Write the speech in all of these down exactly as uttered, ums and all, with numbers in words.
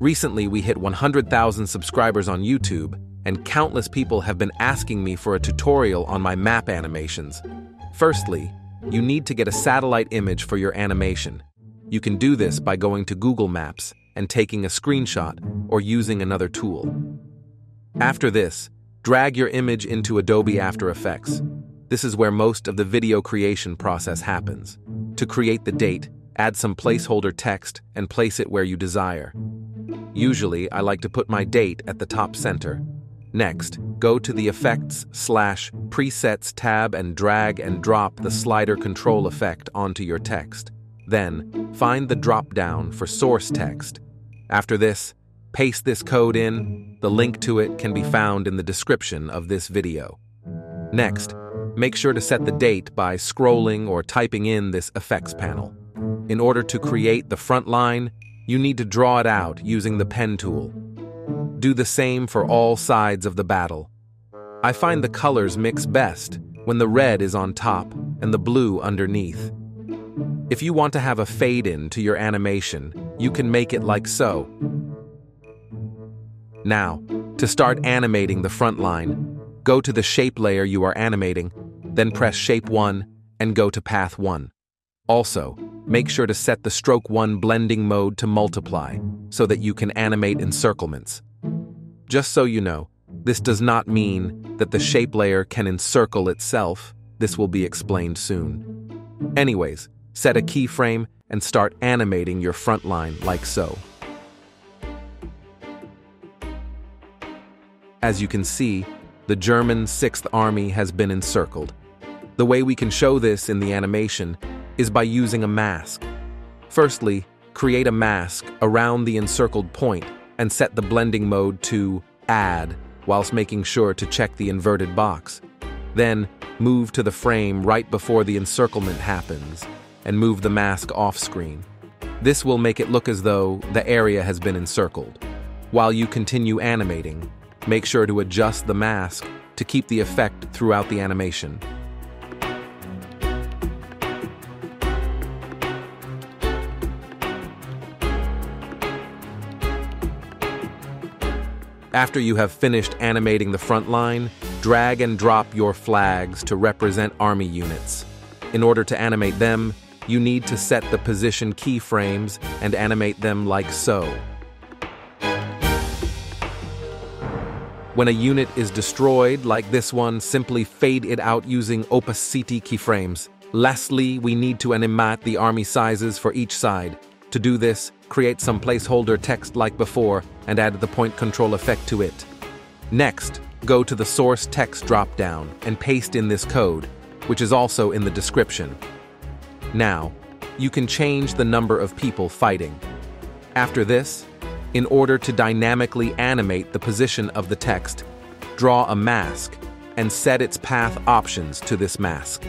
Recently, we hit one hundred thousand subscribers on YouTube, and countless people have been asking me for a tutorial on my map animations. Firstly, you need to get a satellite image for your animation. You can do this by going to Google Maps and taking a screenshot or using another tool. After this, drag your image into Adobe After Effects. This is where most of the video creation process happens. To create the date, add some placeholder text and place it where you desire. Usually, I like to put my date at the top center. Next, go to the Effects slash Presets tab and drag and drop the slider control effect onto your text. Then, find the drop-down for source text. After this, paste this code in. The link to it can be found in the description of this video. Next, make sure to set the date by scrolling or typing in this effects panel. In order to create the front line, you need to draw it out using the pen tool. Do the same for all sides of the battle. I find the colors mix best when the red is on top and the blue underneath. If you want to have a fade-in to your animation, you can make it like so. Now, to start animating the front line, go to the shape layer you are animating, then press Shape one and go to Path one. Also, make sure to set the Stroke one blending mode to multiply so that you can animate encirclements. Just so you know, this does not mean that the shape layer can encircle itself. This will be explained soon. Anyways, set a keyframe and start animating your front line like so. As you can see, the German Sixth Army has been encircled. The way we can show this in the animation is by using a mask. Firstly, create a mask around the encircled point and set the blending mode to Add, whilst making sure to check the inverted box. Then, move to the frame right before the encirclement happens, and move the mask off screen. This will make it look as though the area has been encircled. While you continue animating, make sure to adjust the mask to keep the effect throughout the animation. After you have finished animating the front line, drag and drop your flags to represent army units. In order to animate them, you need to set the position keyframes and animate them like so. When a unit is destroyed, like this one, simply fade it out using opacity keyframes. Lastly, we need to animate the army sizes for each side. To do this, create some placeholder text like before and add the point control effect to it. Next, go to the source text drop-down and paste in this code, which is also in the description. Now, you can change the number of people fighting. After this, in order to dynamically animate the position of the text, draw a mask and set its path options to this mask.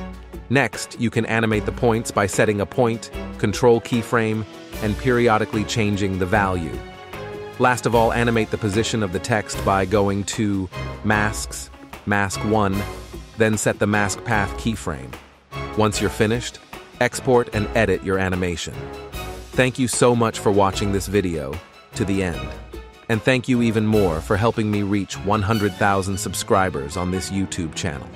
Next, you can animate the points by setting a point, control keyframe, and periodically changing the value. Last of all, animate the position of the text by going to Masks, Mask one, then set the mask path keyframe. Once you're finished, export and edit your animation. Thank you so much for watching this video to the end. And thank you even more for helping me reach one hundred thousand subscribers on this YouTube channel.